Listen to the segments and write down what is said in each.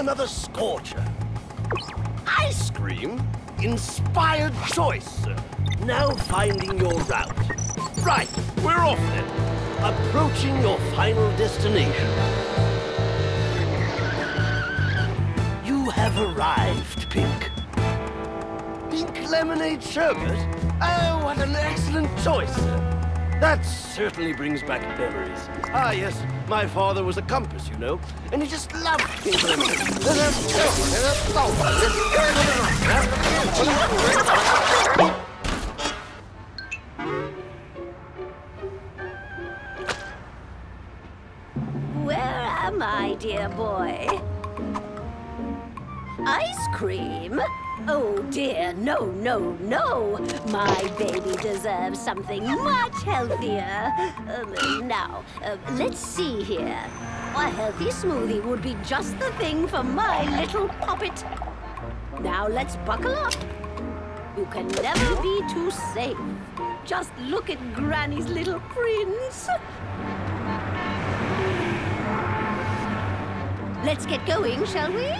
Another scorcher. Ice cream? Inspired choice, sir. Now finding your route. Right, we're off then. Approaching your final destination. You have arrived, Pink. Pink lemonade sherbet? Oh, what an excellent choice, sir. That certainly brings back memories. Ah, yes. My father was a compass, you know, and he just loved pink lemonade. Where am I, dear boy? Ice cream? Oh dear, no, no, no! My baby deserves something much healthier. Let's see here. A healthy smoothie would be just the thing for my little poppet. Now let's buckle up. You can never be too safe. Just look at Granny's little prince. Let's get going, shall we?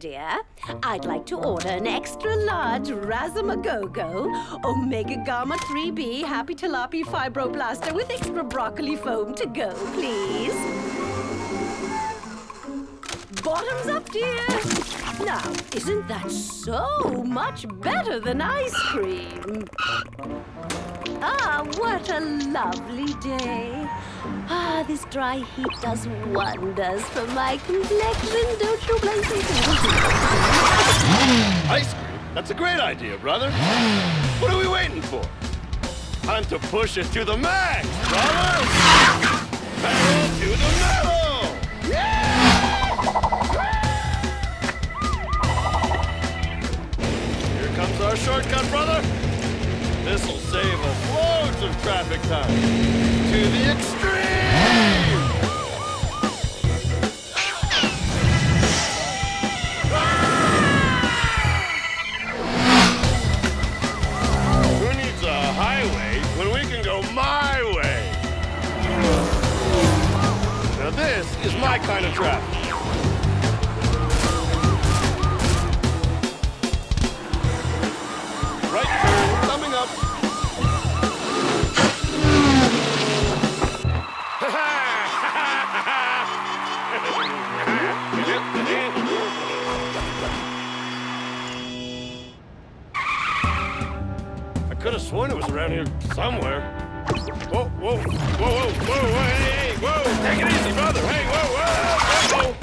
Dear, I'd like to order an extra large Razamagogo, Omega Gamma 3B, Happy Tilapi Fibroblaster with extra broccoli foam to go, please. Bottoms up, dear. Now, isn't that so much better than ice cream? Ah, what a lovely day. Ah, this dry heat does wonders for my complexion, don't you blame me? Ice cream? That's a great idea, brother. What are we waiting for? Time to push it to the max, brother! Pedal to the metal! Yeah! Here comes our shortcut, brother. This'll save us loads of traffic time. To the extreme! Who needs a highway when we can go my way? Now this is my kind of traffic. Could have sworn it was around here somewhere. Whoa, whoa, whoa, whoa, whoa, hey, hey, whoa! Take it easy, brother! Hey, whoa, whoa,